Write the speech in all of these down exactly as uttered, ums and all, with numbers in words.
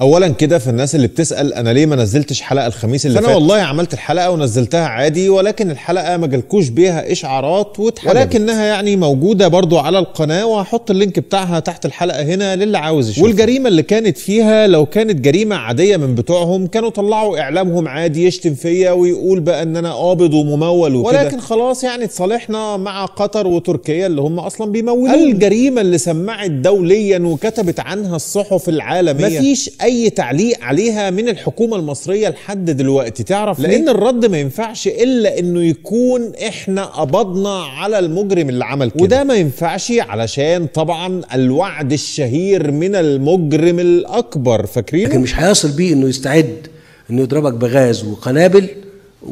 اولا كده في الناس اللي بتسال انا ليه ما نزلتش حلقه الخميس اللي فات، انا والله عملت الحلقه ونزلتها عادي، ولكن الحلقه ما جالكوش بيها اشعارات واتحرجت، ولكنها يعني موجوده برضو على القناه، وهحط اللينك بتاعها تحت الحلقه هنا للي عاوز يشوفها. والجريمه اللي كانت فيها لو كانت جريمه عاديه من بتوعهم كانوا طلعوا اعلامهم عادي يشتم فيا ويقول بقى ان انا قابض وممول وكده، ولكن خلاص يعني اتصالحنا مع قطر وتركيا اللي هم اصلا بيمولون. الجريمه اللي سمعت دوليا وكتبت عنها الصحف العالميه مفيش اي تعليق عليها من الحكومه المصريه لحد دلوقتي، تعرف ليه؟ لان الرد ما ينفعش الا انه يكون احنا قبضنا على المجرم اللي عمل كده، وده ما ينفعش علشان طبعا الوعد الشهير من المجرم الاكبر، فاكرينه؟ لكن مش هيصل بيه انه يستعد انه يضربك بغاز وقنابل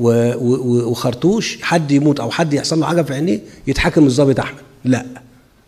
وخرطوش، حد يموت او حد يحصل له حاجه في عينيه يتحاكم الضابط احمد، لا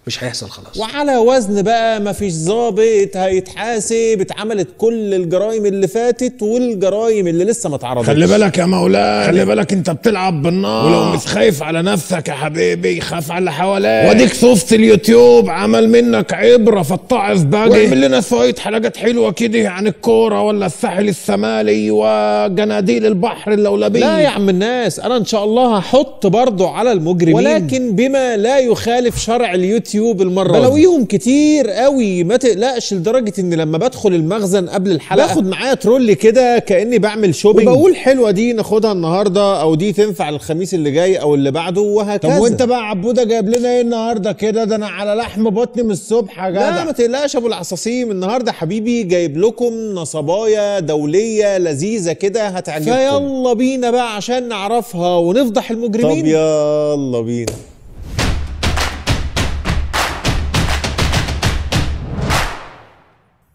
مش هيحصل خلاص. وعلى وزن بقى مفيش ظابط هيتحاسب، اتعملت كل الجرايم اللي فاتت والجرايم اللي لسه ما اتعرضتش. خلي بالك يا مولاي، خلي بالك انت بتلعب بالنار، ولو مش خايف على نفسك يا حبيبي خاف على اللي حواليك، واديك صوص اليوتيوب عمل منك عبره فاتعظ بقى، واعمل لنا شويه حلقات حلوه كده عن الكوره ولا الساحل الشمالي وجناديل البحر اللولبيه. لا يا عم الناس، انا ان شاء الله هحط برضه على المجرمين ولكن بما لا يخالف شرع اليوتيوب بالمره، بلاويهم كتير قوي ما تقلقش، لدرجه ان لما بدخل المخزن قبل الحلقه باخد معايا ترولي كده كاني بعمل شوبينج وبقول حلوه دي ناخدها النهارده، او دي تنفع الخميس اللي جاي او اللي بعده وهكذا. طب وانت بقى عبوده جايب لنا ايه النهارده كده؟ ده انا على لحم بطني من الصبح يا جدع. لا ما تقلقش ابو العصاصيم، النهارده حبيبي جايب لكم نصبايا دوليه لذيذه كده هتعجبكم، فيلا بينا بقى عشان نعرفها ونفضح المجرمين. طب يلا بينا.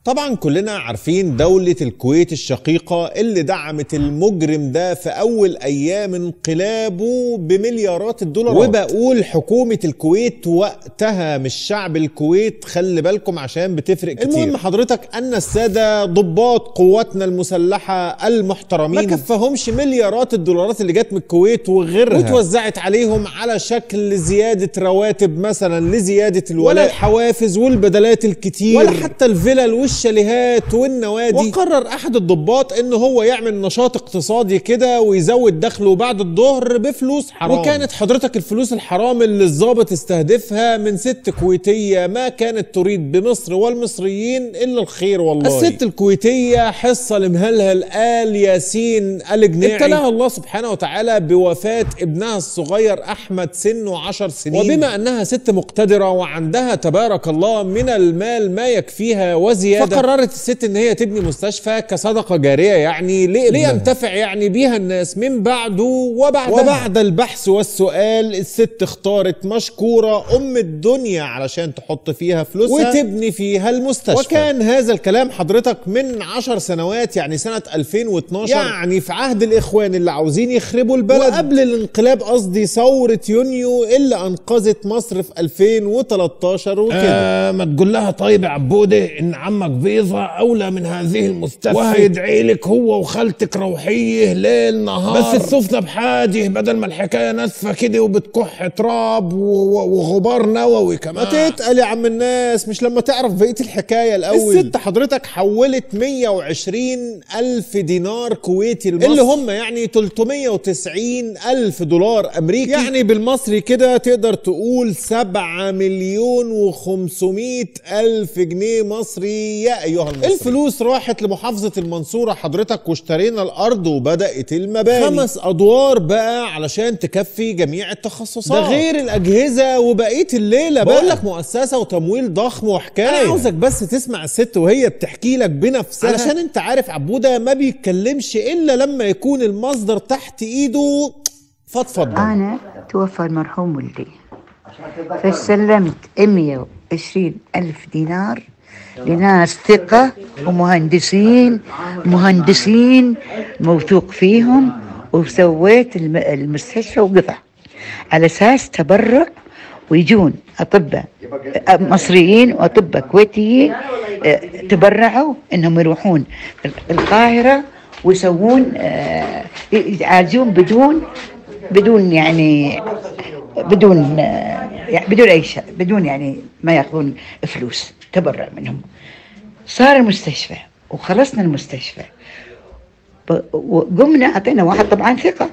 طبعا كلنا عارفين دولة الكويت الشقيقة اللي دعمت المجرم ده في أول أيام انقلابه بمليارات الدولارات، وبقول حكومة الكويت وقتها مش شعب الكويت، خلي بالكم عشان بتفرق كتير. المهم حضرتك أن السادة ضباط قواتنا المسلحة المحترمين ما كفهمش مليارات الدولارات اللي جت من الكويت وغيرها، وتوزعت عليهم على شكل زيادة رواتب مثلا لزيادة الولاء، ولا الحوافز والبدلات الكتير، ولا حتى الفلل الشاليهات والنوادي. وقرر احد الضباط ان هو يعمل نشاط اقتصادي كده ويزود دخله بعد الظهر بفلوس حرام، وكانت حضرتك الفلوس الحرام اللي الضابط استهدفها من ست كويتيه ما كانت تريد بمصر والمصريين الا الخير. والله الست الكويتيه حصه المهلهل آل ياسين القنيعي ابتلاها الله سبحانه وتعالى بوفاه ابنها الصغير احمد سنه عشر سنين، وبما انها ست مقتدره وعندها تبارك الله من المال ما يكفيها وزياده، فقررت الست ان هي تبني مستشفى كصدقه جاريه يعني لينتفع يعني بيها الناس من بعده وبعدها. وبعد البحث والسؤال الست اختارت مشكوره ام الدنيا علشان تحط فيها فلوسها وتبني فيها المستشفى، وكان هذا الكلام حضرتك من عشر سنوات يعني سنه ألفين واثناشر، يعني في عهد الاخوان اللي عاوزين يخربوا البلد، وقبل الانقلاب قصدي ثوره يونيو اللي انقذت مصر في ألفين وثلاثطاشر وكده. آه ما تقول لها طيب يا عبوده ان عم بيضة أولى من هذه المستشفى، وهيدعي لك هو وخالتك روحيه ليل نهار، بس السفنة بحاجه بدل ما الحكاية ناسفة كده وبتكح تراب وغبار نووي كمان. ما تتقل يا عم الناس، مش لما تعرف بقية الحكاية الأول. الست حضرتك حولت مية وعشرين ألف دينار كويتي لمصر اللي هم يعني ثلاثمية وتسعين ألف دولار أمريكي، يعني بالمصري كده تقدر تقول سبعة مليون وخمسمية ألف جنيه مصري يا ايها المصري. الفلوس راحت لمحافظه المنصوره حضرتك، واشترينا الارض وبدات المباني، خمس ادوار بقى علشان تكفي جميع التخصصات، ده غير الاجهزه وبقيه الليله بقى. بقول لك مؤسسه وتمويل ضخم وحكايه، انا عاوزك بس تسمع الست وهي بتحكي لك بنفسها علشان انت عارف عبوده ما بيتكلمش الا لما يكون المصدر تحت ايده. فاتفضل. انا توفى المرحوم والدي فسلمت مية وعشرين ألف دينار لناس ثقة ومهندسين مهندسين موثوق فيهم، وسويت المستشفى وقطع على أساس تبرع، ويجون أطباء مصريين وأطباء كويتيين تبرعوا إنهم يروحون القاهرة ويسوون يعالجون بدون بدون يعني بدون يعني بدون أي شيء، بدون يعني ما ياخذون فلوس، تبرع منهم. صار المستشفى وخلصنا المستشفى. وقمنا اعطينا واحد طبعا ثقه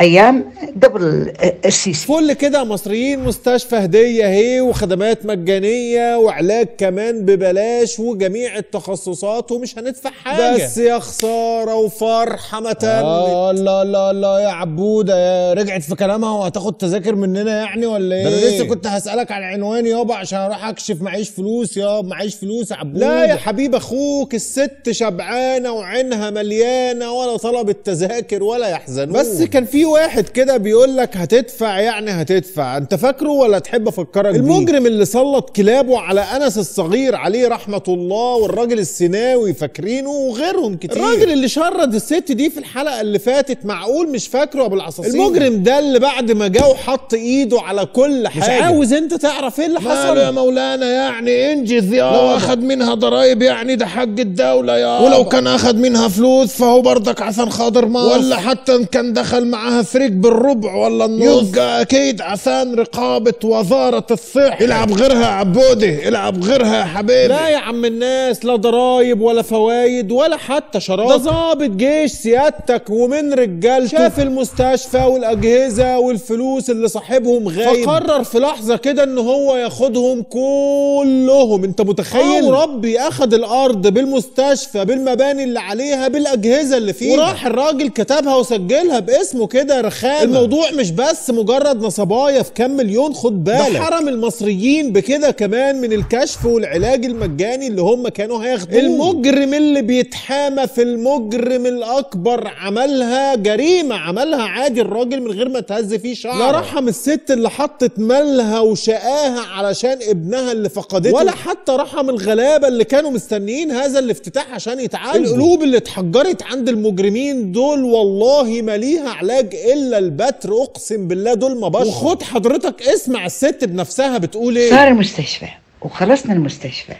ايام قبل السيسي. فل كده مصريين، مستشفى هديه اهي، وخدمات مجانيه، وعلاج كمان ببلاش، وجميع التخصصات، ومش هندفع حاجه. بس يا خساره وفرحه ما تمت. آه لا لا لا يا عبوده، رجعت في كلامها وهتاخد تذاكر مننا يعني ولا ايه؟ ده انا لسه كنت هسالك عن عنوان يابا عشان اروح اكشف. معيش فلوس يابا، معيش فلوس يا عبوده. لا يا حبيب اخوك، الست شبعانه وعينها مليانه، ولا طلبت تذاكر ولا يحزنون. بس كان في واحد كده بيقول لك هتدفع، يعني هتدفع. انت فاكره ولا تحب افكرك بيه؟ المجرم اللي سلط كلابه على انس الصغير عليه رحمه الله، والراجل السيناوي فاكرينه، وغيرهم كتير. الراجل اللي شرد الست دي في الحلقه اللي فاتت، معقول مش فاكره ابو العصاصين؟ المجرم ده اللي بعد ما جه وحط ايده على كل حاجه. مش عاوز انت تعرف ايه اللي حصل يا مولانا؟ يعني انجز يا لو اخد منها ضرايب يعني ده حق الدوله يا، ولو كان اخد منها فلوس فهو برضك عشان خاطر مصر، ولا حتى ان كان دخل معاه هفريق بالربع ولا النص، يبقى اكيد عشان رقابه وزاره الصحه. العب غيرها يا عبودي، العب غيرها يا حبيبي. لا يا عم الناس، لا ضرايب ولا فوايد ولا حتى شراب. ده ظابط جيش سيادتك ومن رجالته شاف المستشفى والاجهزه والفلوس اللي صاحبهم غايب، فقرر في لحظه كده ان هو ياخدهم كلهم. انت متخيل؟ وربي اخد الارض بالمستشفى، بالمباني اللي عليها، بالاجهزه اللي فيها، وراح الراجل كتبها وسجلها باسمه كده. ده رخامه. الموضوع مش بس مجرد نصبايه في كام مليون، خد بالك. ده حرم المصريين بكده كمان من الكشف والعلاج المجاني اللي هم كانوا هياخدوه. المجرم اللي بيتحامى في المجرم الاكبر عملها جريمه، عملها عادي الراجل من غير ما تهز فيه شعر. لا رحم الست اللي حطت مالها وشقاها علشان ابنها اللي فقدته، ولا حتى رحم الغلابه اللي كانوا مستنيين هذا الافتتاح عشان يتعالجوا. القلوب اللي اتحجرت عند المجرمين دول والله ما ليها علاج الا البتر، اقسم بالله دول ما بشر. وخد حضرتك اسمع الست بنفسها بتقول ايه. صار المستشفى وخلصنا المستشفى،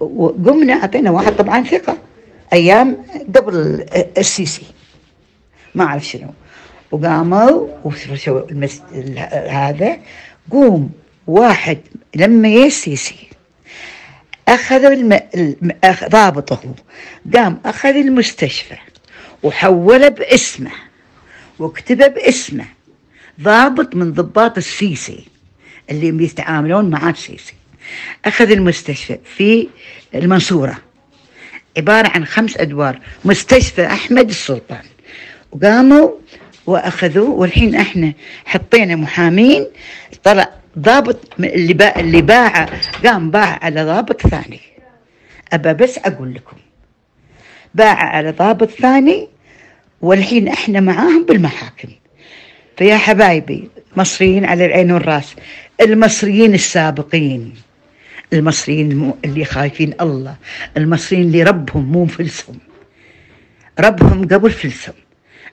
وقمنا اعطينا واحد طبعا ثقه ايام قبل السيسي ما اعرف شنو، وقاموا هذا قوم واحد لما جه السيسي اخذوا الم... ضابطه قام اخذ المستشفى وحوله باسمه وكتبه باسمه، ضابط من ضباط السيسي اللي بيتعاملون مع السيسي. أخذ المستشفى في المنصورة عبارة عن خمس أدوار، مستشفى أحمد السلطان، وقاموا وأخذوه. والحين إحنا حطينا محامين، طلع ضابط اللي باع, اللي باع قام باع على ضابط ثاني. أبا بس أقول لكم باع على ضابط ثاني، والحين احنا معاهم بالمحاكم. فيا حبايبي مصريين على العين والراس، المصريين السابقين، المصريين اللي خايفين الله، المصريين اللي ربهم مو فلسهم، ربهم قبل فلسهم.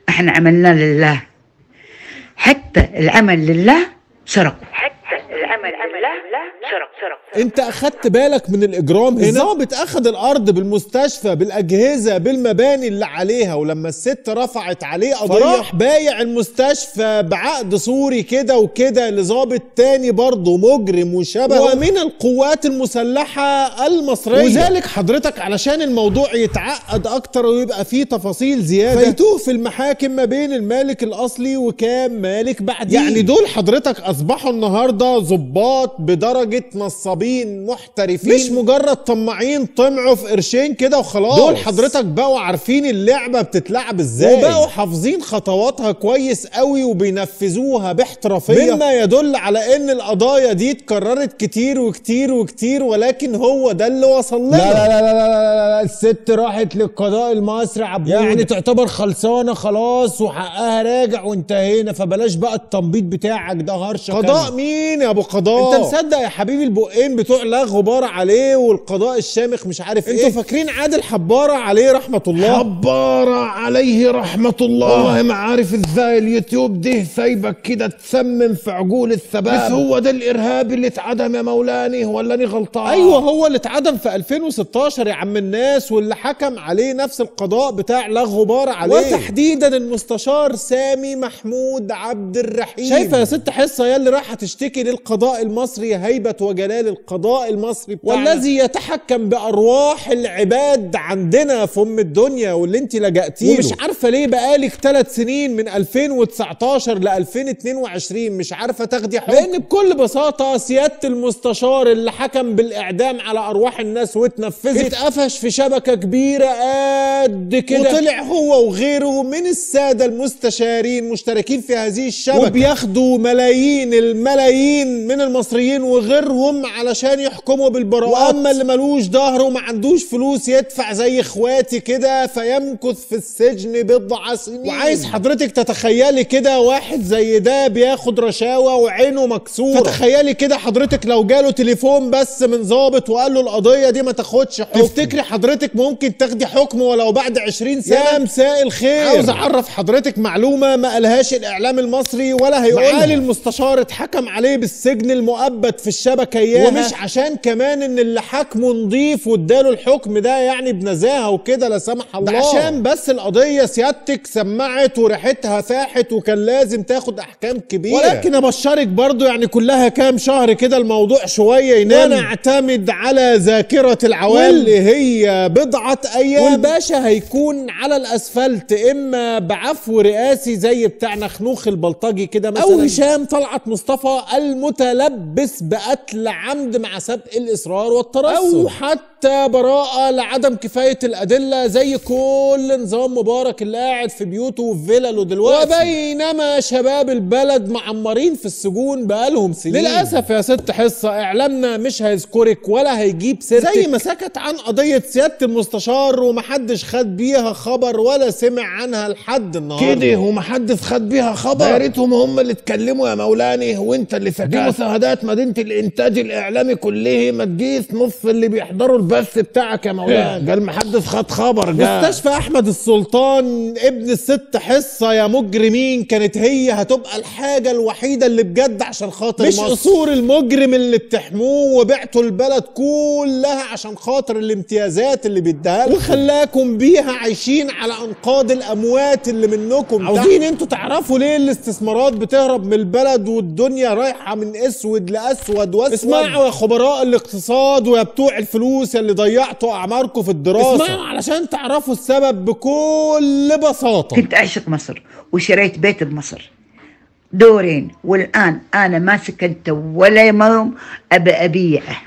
احنا عملنا لله، حتى العمل لله سرقوا، حتى العمل لله سرقوا. انت اخدت بالك من الاجرام هنا؟ الضابط اخد الارض بالمستشفى، بالاجهزه، بالمباني اللي عليها، ولما الست رفعت عليه قضيه راح بايع المستشفى بعقد صوري كده وكده لضابط تاني برضه مجرم وشبه ومن القوات المسلحه المصريه. وذلك حضرتك علشان الموضوع يتعقد اكتر ويبقى فيه تفاصيل زياده، فيتوه في المحاكم ما بين المالك الاصلي وكام مالك بعديه. يعني دول حضرتك اصبحوا النهارده ضباط بدرجه نصابين محترفين، مش مجرد طماعين طمعوا في قرشين كده وخلاص. دول حضرتك بقوا عارفين اللعبه بتتلعب ازاي، وبقوا حافظين خطواتها كويس قوي وبينفذوها باحترافيه، مما يدل على ان القضايا دي اتكررت كتير وكتير وكتير، ولكن هو ده اللي وصل لنا. لا, لا لا لا لا لا الست راحت للقضاء المصري عبود، يعني تعتبر خلصانه خلاص وحقها راجع وانتهينا، فبلاش بقى التنبيط بتاعك ده هرشه. قضاء كان. مين يا ابو قضاء؟ انت مصدق يا حبيبي البقين بتوع لا غبار عليه والقضاء الشامخ مش عارف ايه؟ انتوا فاكرين عادل حباره عليه رحمه الله؟ حباره عليه رحمه الله، والله ما عارف ازاي اليوتيوب ده سايبك كده تسمم في عجول السباب. بس هو ده الارهابي اللي اتعدم يا مولاني ولا انا غلطان؟ ايوه هو اللي اتعدم في ألفين وستاشر يا عم الناس، الرئيس واللي حكم عليه نفس القضاء بتاع لا غبار عليه، وتحديدا المستشار سامي محمود عبد الرحيم. شايفه يا ست حصه يا اللي راح تشتكي للقضاء المصري هيبه وجلال القضاء المصري بتاعنا، والذي يتحكم بارواح العباد عندنا في ام الدنيا واللي انت لجأتيله. ومش عارفه ليه بقالك ثلاث سنين من ألفين وتسعتاشر ل ألفين واتنين وعشرين مش عارفه تاخدي حكم، لان بكل بساطه سياده المستشار اللي حكم بالاعدام على ارواح الناس واتنفذت اتقفش في شبكه كبيره قد كده، وطلع هو وغيره من الساده المستشارين مشتركين في هذه الشبكه وبياخدوا ملايين الملايين من المصريين وغيرهم علشان يحكموا بالبراءات. واما اللي ملوش ظهر وما عندوش فلوس يدفع زي اخواتي كده فيمكث في السجن بضع سنين. وعايز حضرتك تتخيلي كده واحد زي ده بياخد رشاوى وعينه مكسوره، فتخيلي كده حضرتك لو جاله تليفون بس من ظابط وقال له القضيه دي ما تاخدش حكم، تفتكري حضرتك ممكن تاخدي حكم ولو بعد عشرين سنة؟ يا مساء الخير، عاوز اعرف حضرتك معلومه ما قالهاش الاعلام المصري ولا هيقولها. معالي المستشار اتحكم عليه بالسجن المؤبد في الشبكه اياها، ومش عشان كمان ان اللي حاكمه نضيف واداله الحكم ده يعني بنزاهه وكده لا سمح الله، ده عشان بس القضيه سيادتك سمعت وريحتها فاحت وكان لازم تاخد احكام كبيره. ولكن ابشرك برضو يعني كلها كام شهر كده الموضوع شويه ينام، ونعتمد على ذاكره العوام اللي هي بضعه ايام، والباشا هيكون على الاسفلت اما بعفو رئاسي زي بتاع نخنوخ البلطجي كده مثلا، او هشام طلعت مصطفى المتلبس بقتل عمد مع سبق الاصرار والترصد، او حتى براءه لعدم كفايه الادله زي كل نظام مبارك اللي قاعد في بيوته وفي فيلله دلوقتي. وبينما شباب البلد معمرين في السجون بقالهم سنين. للاسف يا ست حصه اعلامنا مش هيذكرك ولا هيجيب سيرتك، زي ما سكت عن قضيه سياده المستشار ومحدش خد بيها خبر ولا سمع عنها لحد النهارده كده، ومحدش خد بيها خبر. يا ريتهم هم اللي اتكلموا يا مولاني وانت اللي سكت. دي مشاهدات مدينه الانتاج الاعلامي كله ما تجيش نص اللي بيحضروا البث بتاعك يا مولاني، قال محدش خد خبر. جا مستشفى احمد السلطان ابن الست حصه يا مجرمين كانت هي هتبقى الحاجه الوحيده اللي بجد عشان خاطر مش مصر، قصور المجرم اللي بتحموه وبعتوا البلد كلها عشان خاطر الامتيازات اللي بيديها لكم وخلاكم بيها عايشين على انقاض الاموات اللي منكم. عاوزين انتوا تعرفوا ليه الاستثمارات بتهرب من البلد والدنيا رايحه من اسود لاسود واسود. اسمعوا يا خبراء الاقتصاد ويا بتوع الفلوس اللي ضيعتوا اعماركم في الدراسه، اسمعوا علشان تعرفوا السبب بكل بساطه. كنت عاشق مصر وشريت بيت بمصر دورين، والان انا ما سكنت ولا يوم ابي ابيعه،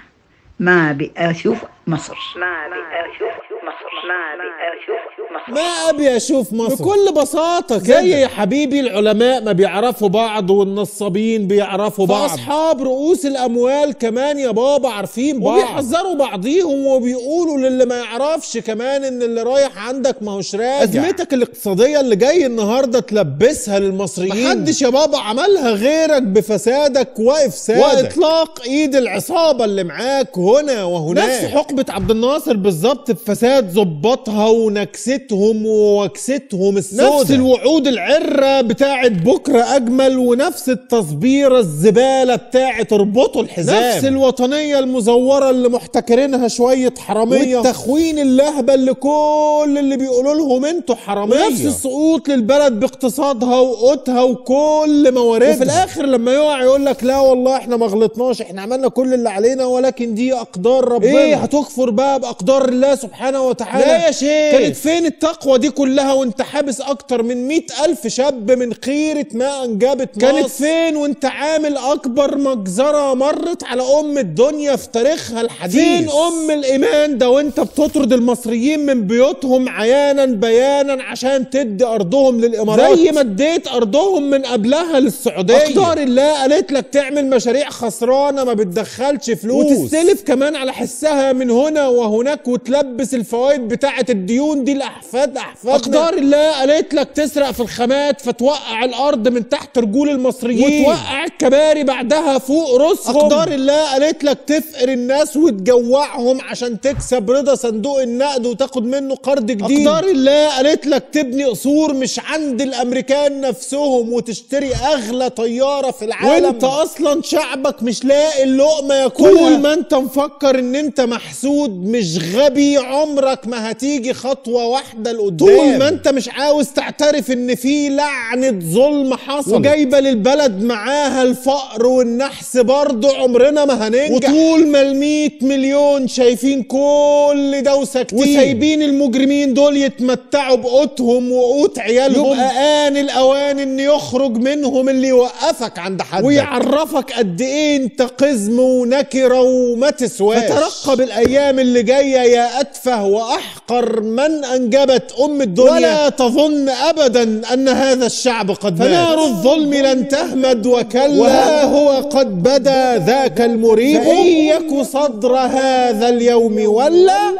ما ابي اشوف مصر، ما ابي اشوف مصر، ما ابي اشوف مصر، ما ابي اشوف مصر. بكل بساطه زي يا حبيبي العلماء ما بيعرفوا بعض والنصابين بيعرفوا بعض، فاصحاب رؤوس الاموال كمان يا بابا عارفين بعض وبيحذروا بعضيهم، وبيقولوا للي ما يعرفش كمان ان اللي رايح عندك ما هوش راجع. ازمتك الاقتصاديه اللي جاي النهارده تلبسها للمصريين، محدش يا بابا عملها غيرك بفسادك وافسادك واطلاق ايد العصابه اللي معاك هنا وهناك. نفس حقبه عبد الناصر بالظبط بفساد ظباطها ونكستهم ووكستهم السوداء، نفس الوعود العره بتاعت بكره اجمل، ونفس التصبيره الزباله بتاعت اربطوا الحزام، نفس الوطنيه المزوره اللي محتكرينها شويه حراميه، والتخوين اللهبه اللي كل اللي بيقولوا لهم انتوا حراميه، نفس السقوط للبلد باقتصادها وقوتها وكل مواردها، وفي الاخر لما يقع يقول لك لا والله احنا ما غلطناش، احنا عملنا كل اللي علينا ولكن دي اقدار ربنا. ايه هتكفر بقى باقدار الله سبحانه وتعالى؟ لا يا شيخ، كانت فين التقوى دي كلها وانت حابس اكتر من مئة الف شاب من خيره ما انجبت مصر؟ كانت فين وانت عامل اكبر مجزره مرت على ام الدنيا في تاريخها الحديث؟ فين ام الايمان ده وانت بتطرد المصريين من بيوتهم عيانا بيانا عشان تدي ارضهم للامارات زي ما اديت ارضهم من قبلها للسعوديه؟ اقدار الله قالت لك تعمل مشاريع خسرانه ما بتدخلش فلوس وتستلف كمان على حسها من هنا وهناك وتلبس الفوائد بتاعه الديون دي لاحفاد احفادنا. اقدار الله قالت لك تسرق في الخامات فتوقع الارض من تحت رجول المصريين وتوقع الكباري بعدها فوق رؤوسهم. اقدار الله قالت لك تفقر الناس وتجوعهم عشان تكسب رضا صندوق النقد وتاخد منه قرض جديد. اقدار الله قالت لك تبني قصور مش عند الامريكان نفسهم وتشتري اغلى طياره في العالم وانت اصلا شعبك مش لاقي اللقمه ياكلها. كل ما انت مفكر ان انت محسود مش غبي عمرك ما هتيجي خطوه واحده لقدام طول ما انت مش عاوز تعترف ان في لعنه ظلم حصل وجايبه للبلد معاها الفقر والنحس برضه، عمرنا ما هننجح. وطول ما ال مية مليون شايفين كل ده وساكتين وسايبين المجرمين دول يتمتعوا بقوتهم وقوت عيالهم، يبقى آن الاوان ان يخرج منهم اللي يوقفك عند حدك ويعرفك قد ايه انت قزم ونكره وما تسواش. فترقب الايام اللي جايه يا اتفه واحقر من انجبت ام الدنيا، ولا تظن ابدا ان هذا الشعب قد مات. فنار الظلم لن تهمد، وكلا وها هو قد بدا ذاك المريب. فإن يك صدر هذا اليوم ولا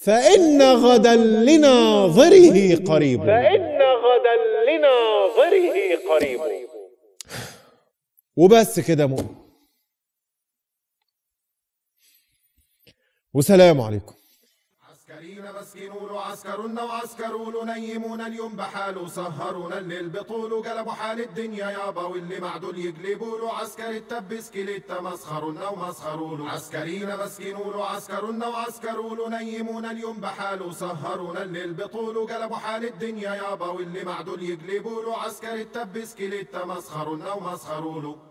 فإن غدا لناظره قريب، فإن غدا لناظره قريب. وبس كده مؤمن، والسلام عليكم. مسكنون عسكرون وعسكرون نيمون اليوم بحاله، سهرون الليل بطوله، قلبوا حال الدنيا يابا واللي معدول يقلبوله. عسكر التب اسكليت مسخرون ومسخرون، عسكرين مسكنون وعسكرون وعسكرون نيمون اليوم بحاله، سهرون الليل بطوله، قلبوا حال الدنيا يابا واللي معدول يقلبوله. عسكر التب اسكليت مسخرون ومسخرون.